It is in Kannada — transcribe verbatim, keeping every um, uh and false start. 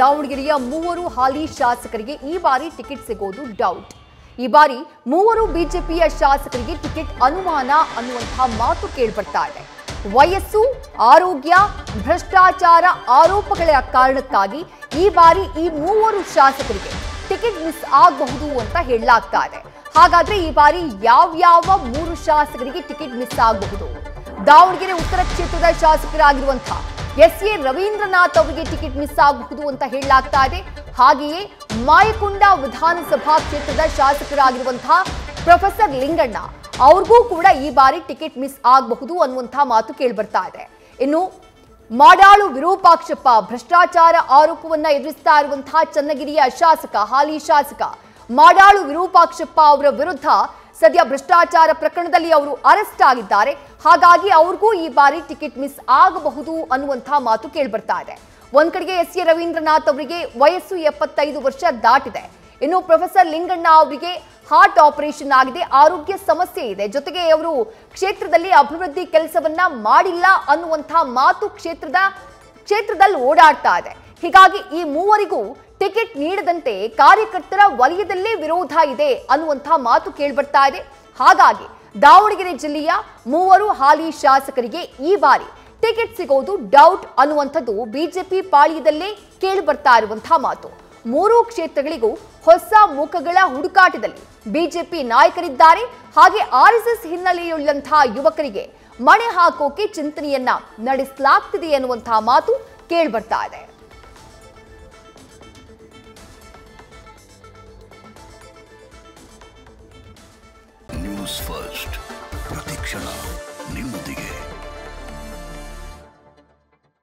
ದಾವಣಗೆರೆಯ ಮೂವರು ಹಾಲಿ ಶಾಸಕರಿಗೆ ಈ ಬಾರಿ ಟಿಕೆಟ್ ಸಿಗೋದು ಡೌಟ್। ಈ ಬಾರಿ ಮೂವರು ಬಿಜೆಪಿಯ ಶಾಸಕರಿಗೆ ಟಿಕೆಟ್ ಅನುಮಾನ ಅನ್ನುವಂತ ಮಾತು ಕೇಳಿಬರ್ತಾ ಇದೆ। ವಯಸ್ಸು, ಆರೋಗ್ಯ, ಭ್ರಷ್ಟಾಚಾರ ಆರೋಪಗಳ ಕಾರಣಕ್ಕಾಗಿ ಈ ಬಾರಿ ಈ ಮೂವರು ಶಾಸಕರಿಗೆ ಟಿಕೆಟ್ ಮಿಸ್ ಆಗಬಹುದು ಅಂತ ಹೇಳಲಾಗ್ತಾ ಇದೆ। ಹಾಗಾದ್ರೆ ಈ ಬಾರಿ ಯಾವ ಯಾವ ಮೂರು ಶಾಸಕರಿಗೆ ಟಿಕೆಟ್ ಮಿಸ್ ಆಗಬಹುದು? ದಾವಣಗೆರೆ ಉತ್ತರ ಕ್ಷೇತ್ರದ ಶಾಸಕರಾಗಿರುವಂತ ಎಸ್ ಎ ರವೀಂದ್ರನಾಥ್ ಅವರಿಗೆ ಟಿಕೆಟ್ ಮಿಸ್ ಆಗಬಹುದು ಅಂತ ಹೇಳಲಾಗ್ತಾ ಇದೆ। ಹಾಗೆಯೇ ಮಾಯಕೊಂಡ ವಿಧಾನಸಭಾ ಕ್ಷೇತ್ರದ ಶಾಸಕರಾಗಿರುವಂತಹ ಪ್ರೊಫೆಸರ್ ಲಿಂಗಣ್ಣ ಅವ್ರಿಗೂ ಕೂಡ ಈ ಬಾರಿ ಟಿಕೆಟ್ ಮಿಸ್ ಆಗಬಹುದು ಅನ್ನುವಂಥ ಮಾತು ಕೇಳಿಬರ್ತಾ ಇದೆ। ಇನ್ನು ಮಾಡಾಳು ವಿರೂಪಾಕ್ಷಪ್ಪ ಭ್ರಷ್ಟಾಚಾರ ಆರೋಪವನ್ನ ಎದುರಿಸ್ತಾ ಇರುವಂತಹ ಚನ್ನಗಿರಿಯ ಶಾಸಕ, ಹಾಲಿ ಶಾಸಕ ಮಾಡಾಳು ವಿರೂಪಾಕ್ಷಪ್ಪ ಅವರ ವಿರುದ್ಧ ಸದ್ಯ ಭ್ರಷ್ಟಾಚಾರ ಪ್ರಕರಣದಲ್ಲಿ ಅವರು ಅರೆಸ್ಟ್ ಆಗಿದ್ದಾರೆ। ಹಾಗಾಗಿ ಅವ್ರಿಗೂ ಈ ಬಾರಿ ಟಿಕೆಟ್ ಮಿಸ್ ಆಗಬಹುದು ಅನ್ನುವಂಥ ಮಾತು ಕೇಳಿಬರ್ತಾ ಇದೆ। ಒಂದ್ ಕಡೆಗೆ ಎಸ್ ಎ ರವೀಂದ್ರನಾಥ್ ಅವರಿಗೆ ವಯಸ್ಸು ಎಪ್ಪತ್ತೈದು ವರ್ಷ ದಾಟಿದೆ। ಇನ್ನು ಪ್ರೊಫೆಸರ್ ಲಿಂಗಣ್ಣ ಅವರಿಗೆ ಹಾರ್ಟ್ ಆಪರೇಷನ್ ಆಗಿದೆ, ಆರೋಗ್ಯ ಸಮಸ್ಯೆ ಇದೆ। ಜೊತೆಗೆ ಅವರು ಕ್ಷೇತ್ರದಲ್ಲಿ ಅಭಿವೃದ್ಧಿ ಕೆಲಸವನ್ನ ಮಾಡಿಲ್ಲ ಅನ್ನುವಂಥ ಮಾತು ಕ್ಷೇತ್ರದ ಕ್ಷೇತ್ರದಲ್ಲಿ ಓಡಾಡ್ತಾ ಇದೆ। ಹೀಗಾಗಿ ಈ ಮೂವರಿಗೂ ಟಿಕೆಟ್ ನೀಡದಂತೆ ಕಾರ್ಯಕರ್ತರ ವಲಯದಲ್ಲೇ ವಿರೋಧ ಇದೆ ಅನ್ನುವಂಥ ಮಾತು ಕೇಳಿಬರ್ತಾ ಇದೆ। ಹಾಗಾಗಿ ದಾವಣಗೆರೆ ಜಿಲ್ಲೆಯ ಮೂವರು ಹಾಲಿ ಶಾಸಕರಿಗೆ ಈ ಬಾರಿ ಟಿಕೆಟ್ ಸಿಗೋದು ಡೌಟ್ ಅನ್ನುವಂಥದ್ದು ಬಿಜೆಪಿ ಪಾಳ್ಯದಲ್ಲೇ ಕೇಳಿಬರ್ತಾ ಇರುವಂತಹ ಮಾತು। ಮೂರು ಕ್ಷೇತ್ರಗಳಿಗೂ ಹೊಸ ಮುಖಗಳ ಹುಡುಕಾಟದಲ್ಲಿ ಬಿಜೆಪಿ ನಾಯಕರಿದ್ದಾರೆ। ಹಾಗೆ ಆರ್ಎಸ್ಎಸ್ ಹಿನ್ನೆಲೆಯುಳ್ಳಂತಹ ಯುವಕರಿಗೆ ಮಣೆ ಹಾಕೋಕೆ ಚಿಂತನೆಯನ್ನ ನಡೆಸಲಾಗ್ತಿದೆ ಅನ್ನುವಂತಹ ಮಾತು ಕೇಳಿಬರ್ತಾ ಇದೆ। ನ್ಯೂಸ್ ಫಸ್ಟ್ ಪ್ರತಿಕ್ಷಣ।